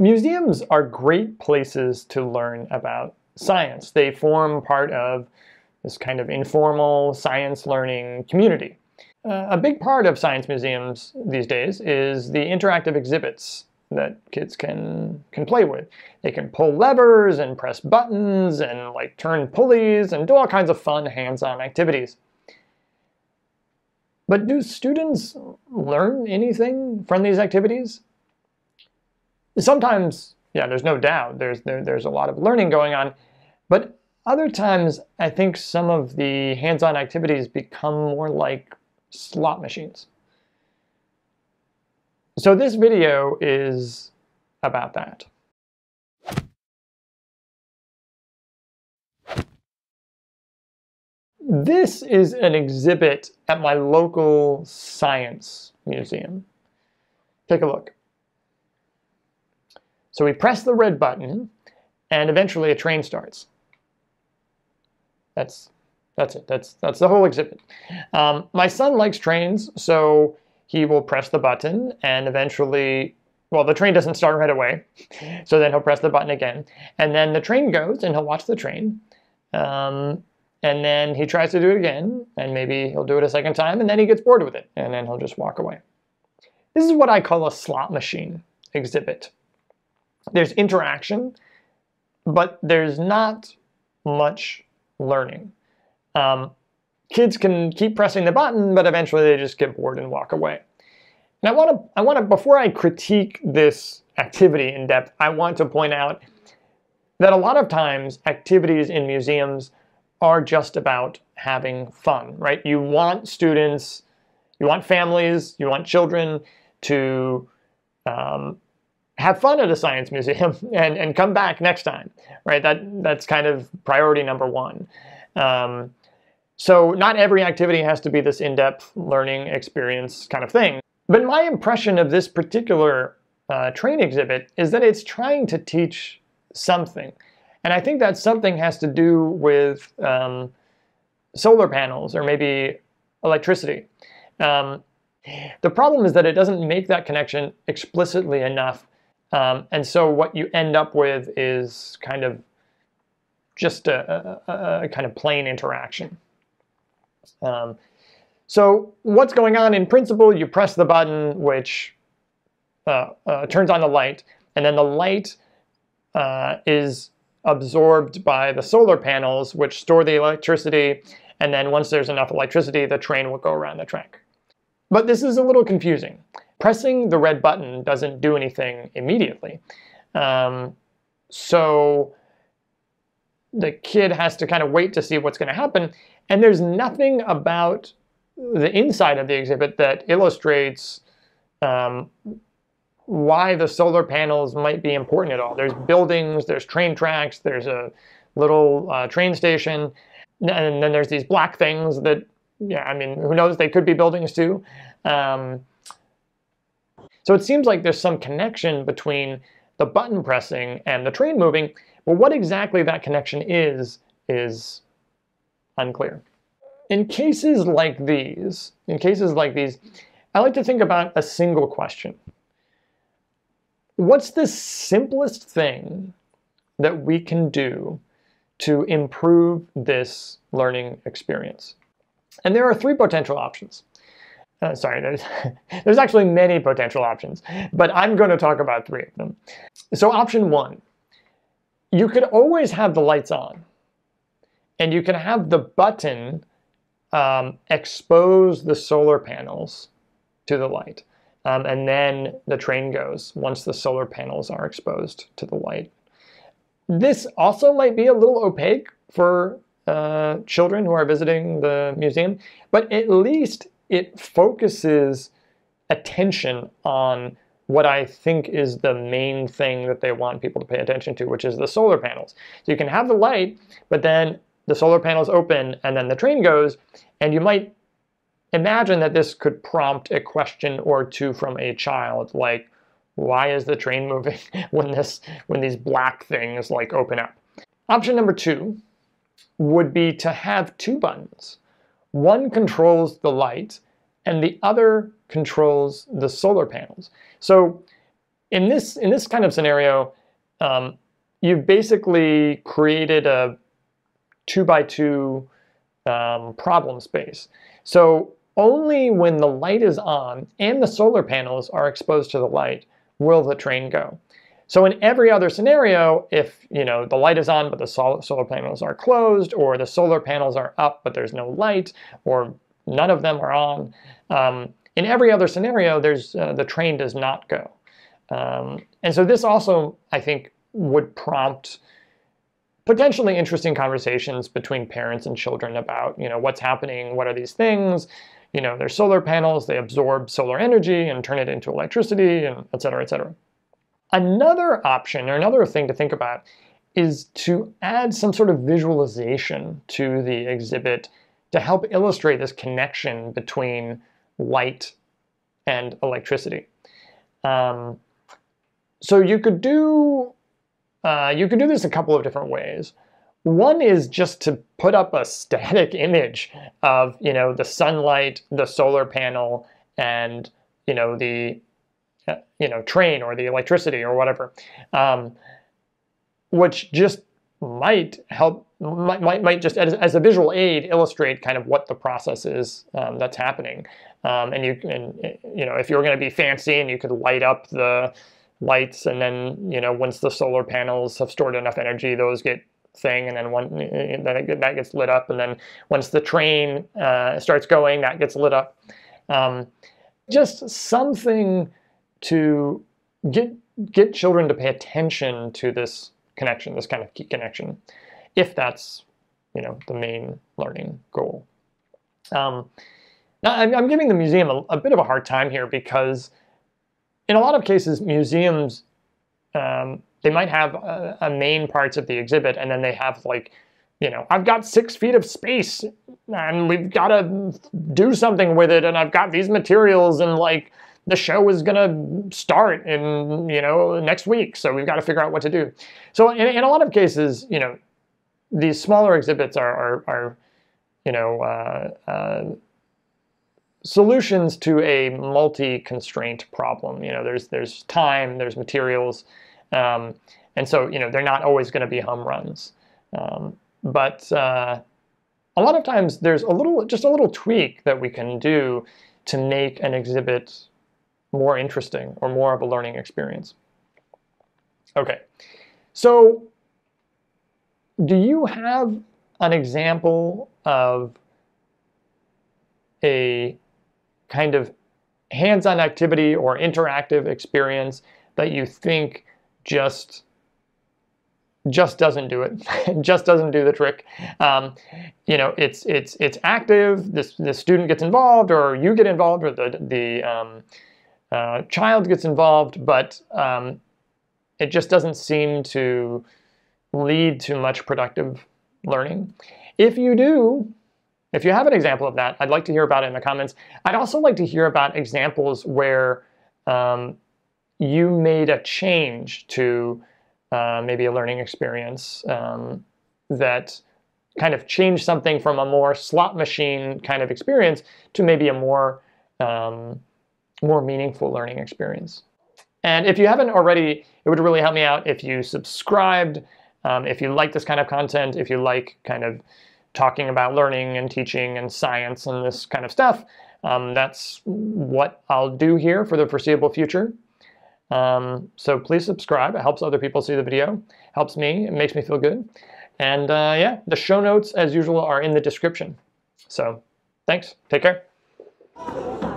Museums are great places to learn about science. They form part of this kind of informal science learning community. A big part of science museums these days is the interactive exhibits that kids can play with. They can pull levers and press buttons and like turn pulleys and do all kinds of fun hands-on activities. But do students learn anything from these activities? Sometimes, yeah, there's no doubt, there's a lot of learning going on, but other times I think some of the hands-on activities become more like slot machines. So this video is about that. This is an exhibit at my local science museum. Take a look. So we press the red button, and eventually a train starts. That's it. That's the whole exhibit. My son likes trains, so he will press the button, and eventually, well, the train doesn't start right away, so then he'll press the button again, and then the train goes, and he'll watch the train, and then he tries to do it again, and maybe he'll do it a second time, and then he gets bored with it, and then he'll just walk away. This is what I call a slot machine exhibit. There's interaction, but there's not much learning. Kids can keep pressing the button, but eventually they just get bored and walk away. And I want to, before I critique this activity in depth, I want to point out that a lot of times activities in museums are just about having fun, right? You want students, you want families, you want children to have fun at a science museum and come back next time, right? That's kind of priority number one. So not every activity has to be this in-depth learning experience kind of thing. But my impression of this particular train exhibit is that it's trying to teach something. And I think that something has to do with solar panels or maybe electricity. The problem is that it doesn't make that connection explicitly enough. And so what you end up with is kind of just a kind of plain interaction. So what's going on in principle, you press the button, which turns on the light, and then the light is absorbed by the solar panels, which store the electricity, and then once there's enough electricity, the train will go around the track. But this is a little confusing. Pressing the red button doesn't do anything immediately. So the kid has to kind of wait to see what's going to happen. And there's nothing about the inside of the exhibit that illustrates why the solar panels might be important at all. There's buildings, there's train tracks, there's a little train station, and then there's these black things that, yeah, I mean, who knows? They could be buildings too. So it seems like there's some connection between the button pressing and the train moving, but what exactly that connection is unclear. In cases like these, I like to think about a single question. What's the simplest thing that we can do to improve this learning experience? And there are three potential options. There's actually many potential options, but I'm going to talk about three of them. So option one, you could always have the lights on, and you can have the button expose the solar panels to the light, and then the train goes once the solar panels are exposed to the light. This also might be a little opaque for children who are visiting the museum, but at least it focuses attention on what I think is the main thing that they want people to pay attention to, which is the solar panels. So you can have the light, but then the solar panels open and then the train goes, and you might imagine that this could prompt a question or two from a child, like, why is the train moving when these black things like open up? Option number two would be to have two buttons. One controls the light, and the other controls the solar panels. So In this kind of scenario, you've basically created a 2x2 problem space. So only when the light is on and the solar panels are exposed to the light will the train go. So in every other scenario, if the light is on but the solar panels are closed, or the solar panels are up but there's no light, or none of them are on, in every other scenario, there's the train does not go. And so this also, I think, would prompt potentially interesting conversations between parents and children about, what's happening, what are these things, they're solar panels, they absorb solar energy and turn it into electricity, and et cetera, et cetera. Another option, or another thing to think about, is to add some sort of visualization to the exhibit to help illustrate this connection between light and electricity. So you could do this a couple of different ways. One is just to put up a static image of the sunlight, the solar panel, and the train or the electricity or whatever, which just might help, might just as a visual aid illustrate kind of what the process is that's happening. And if you're going to be fancy, and you could light up the lights, and then once the solar panels have stored enough energy, those get thing, and then that gets lit up, and then once the train starts going, that gets lit up. Just something to get children to pay attention to this connection, this kind of key connection, if that's the main learning goal. Now I'm giving the museum a bit of a hard time here, because in a lot of cases, museums, they might have a main parts of the exhibit, and then they have like, I've got 6 feet of space, and we've got to do something with it, and I've got these materials, and like the show is gonna start in next week, so we've got to figure out what to do. So in a lot of cases, these smaller exhibits are solutions to a multi-constraint problem. There's time, there's materials, and so they're not always going to be home runs. But a lot of times there's just a little tweak that we can do to make an exhibit more interesting or more of a learning experience. Okay, so do you have an example of a kind of hands-on activity or interactive experience that you think just doesn't do it, just doesn't do the trick? It's active. The student gets involved, or you get involved, or the child gets involved, but it just doesn't seem to lead to much productive learning. If you have an example of that, I'd like to hear about it in the comments. I'd also like to hear about examples where you made a change to maybe a learning experience that kind of changed something from a more slot machine kind of experience to maybe a more, more meaningful learning experience. And if you haven't already, it would really help me out if you subscribed, if you like this kind of content, if you like kind of talking about learning and teaching and science and this kind of stuff. That's what I'll do here for the foreseeable future. So please subscribe. It helps other people see the video. Helps me. It makes me feel good. And yeah, the show notes, as usual, are in the description. So thanks. Take care.